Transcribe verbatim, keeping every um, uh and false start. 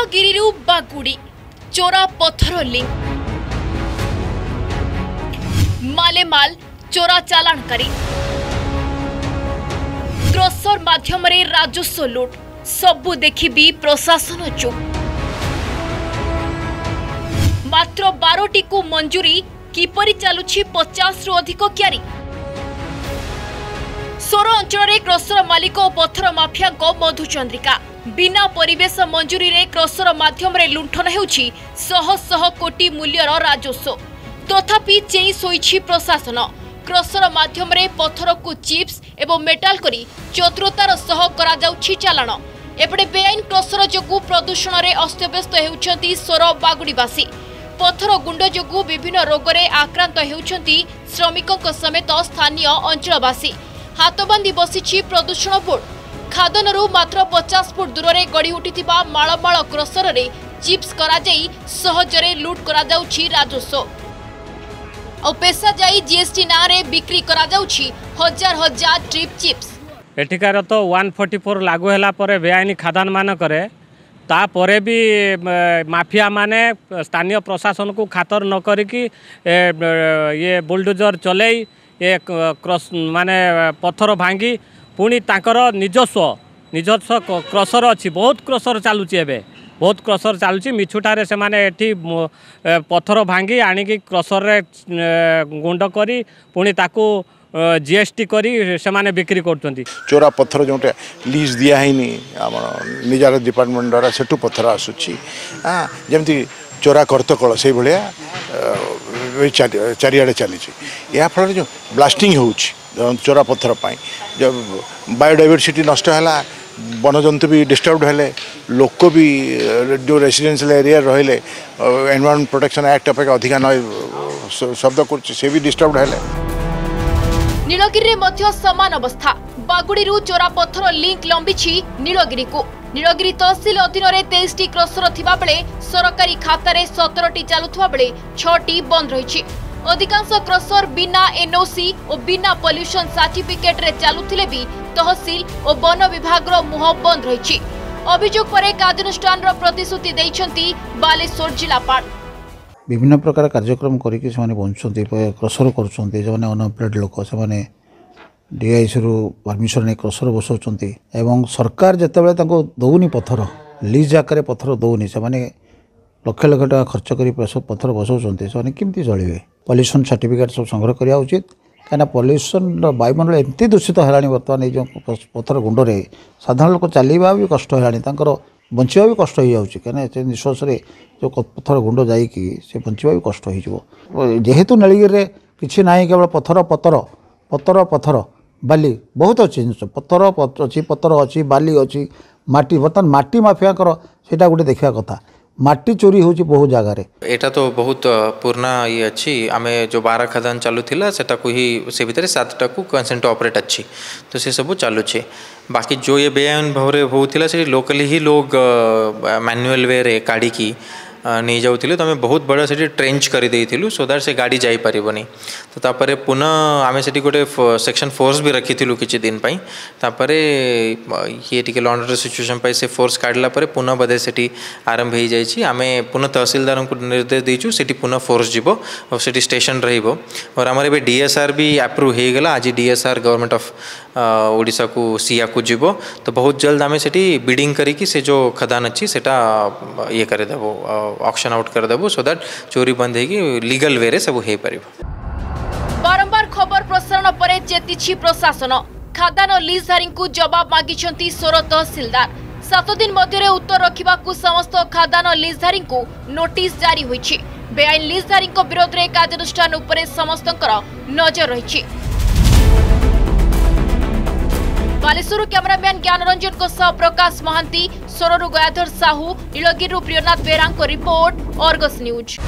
नीलगिरी बागुड़ी चोरा पत्थर लिंक मालेमाल चोरा चालाणकारी क्रसर माध्यम राजस्व लुट सबू देखी भी प्रशासन चुप। मात्र बारोटी को मंजूरी किपरि चालुछि पचास रु अधिक क्यारी। सोरो अंचल क्रसर मालिक और पत्थर माफिया मधुचंद्रिका बिना परिवेश मंजूरी रे क्रसर माध्यम रे लुंठन हेउछि सह सह कोटी मूल्यर राजस्व। तथापि चेई सोईछि प्रशासन क्रसर माध्यम रे पत्थर को चिप्स एवं मेटाल करी चतुरतार सह करा जाउछि चालाण। एपटे बेआईन क्रसर जोगु प्रदूषण रे अस्तव्यस्त हेउछंती सोरो बागुड़ीवासी। पत्थर गुंड जोगु विभिन्न रोग रे आक्रांत हेउछंती श्रमिकक समेत स्थानीय अंचलवासी। हाथबंदी बसिछि प्रदूषण बोर्ड। खादनरू मात्र पचास फुट दूर में गढ़ी उठी मालमाल क्रसर रे चिप्स कराई सहजरे लुट करा जाउछि राजस्व। और पैसा जाई जीएसटी ना रे बिक्री करा जाउछि हजार हजार ट्रिप चिप्स। एठिकार तो एक सौ चौवालीस लागू होला परे बेआईन खादान मान करे तापर भी माफिया माने स्थानीय प्रशासन को खातर न करिकी ये बुलडोजर चलई ये क्रस माने पत्थर भांगी पुणी तांकर निजस्व निजस्व क्रसर अच्छी बहुत क्रसर चलुची एवं बहुत क्रसर चलुची मिछुटारे से माने एठी पत्थर भांगी आणिकी क्रसर रे गुंड करी पुणी ताकू जीएसटी करी से माने बिक्री करछंती। चोरा पत्थर जोटे लीज दिया हैनी आम निजार डिपार्टमेंट द्वारा सेठू पत्थर आसुची हाँ जमती चोरा करतकल से भाया चारिआडे चली या फल जो ब्लास्टिंग होउची चोरा पत्थर पाई जब बायोडाइवर्सिटी नष्ट है वनजंतु भी डिस्टर्ब है लोक भी जो रेसीडेल एरिया रहिले एनवायरमेंट प्रोटेक्शन एक्ट अपेक्षा अधिका न शब्द कर डिस्टर्ब है। नीलगिरी में सामान अवस्था बागुड़ी चोरा पत्थर लिंक लंबी नीलगिरी को। नीलगिरी तहसिल अधीन तेईस टी क्रसर थिबा बेले सरकारी खातार सतर टी चलुवा बेले छटी बंद रही। अधिकांश क्रसर बिना एनओसी और बिना पॉल्यूशन सर्टिफिकेट रे चलुथिले भी तहसील और वन विभाग रो मुह बंद रही। अभियोग पर कार्यानुष्ठान रो प्रतिश्रुति दैछंती बालेश्वर जिलापाल। विभिन्न प्रकार कार्यक्रम करिके से माने बंचंती क्रसर करछंती जे माने अनएम्प्लॉयड लोक से माने डीआईसी रो परमिशन ने क्रसर बसौचंती एवं सरकार जतबेले ताको दौनी पत्थर लीज आकारे पत्थर दौनी से माने लक्ष लक्ष टाँग खर्च कर पत्थर बसाऊँच से कमी चलिए। पॉल्यूशन सर्टिफिकेट सब संग्रह करवा उचित कहीं पॉल्यूशन वायुमंडल एमती दूषित है बर्तमान ये जो पत्थर गुंड में साधारण लोक चलवा भी कष्ट है बंचा भी कष्ट हो जाए निश्वास जो पत्थर गुंड जा बंचा भी कष्ट जेहेतु नीलगिरी किसी ना केवल पत्थर पत्थर पत्थर पत्थर बाली बहुत अच्छी जिन पत्थर अच्छी पत्थर अच्छी बाली अच्छी माटी बर्तमान माटी माफिया से गोटे देखा कथा माटी चोरी हो बहुत जगार एटा तो बहुत पुराना ये अच्छी आम जो बारह खदान चलूला से ही से भितर सातटा को कंसेंट ऑपरेट अच्छी तो से सब चलुचे। बाकी जो ये बेआईन भाव में होता से लोकली ही लोग मैनुअल वे रे काढ़ी की नहीं जाऊे तो आम बहुत बड़ा से ट्रेंच कर देलु सो दैट से गाड़ी जापरनी तो तापर पुनः आम से गोटे सेक्शन फोर्स भी रखी किसी दिन तापर ये टी लंडर सिचुएसन से फोर्स काड़ला पुनः बधे से आरंभ हो जाए आम पुनः तहसीलदार को निर्देश देचु से पुनः फोर्स जीव और से स्टेशन रहीबो और आमर ए डीएसआर भी आप्रुव हो गला आज डीएसआर गवर्नमेंट ऑफ ओडिशा को सीआ को जीव तो बहुत जल्द आम से बिडिंग करके से जो खदान अच्छी से ये करदेव ऑक्शन आउट कर देबो सो दैट चोरी बंद होगी लीगल वे रे सब हो परिबो। बारंबार खबर प्रसारण परे चेतिछि प्रशासन खादान और लीजधारी को जवाब मागिछंती सोरो तहसीलदार। सात दिन मध्य उत्तर रखा समस्त खादान और लीजधारी को नोटिस जारी होइछि। बेआईन लीजधारी विरोध में कार्यानुष्ठान उपरे समस्तंकर नजर रही। बालेश्वर कैमरामैन ज्ञानरंजन को सह Prakash Mahanti Soro Gayadhar Sahu Nilgiri Priyanath Behera report Argus news.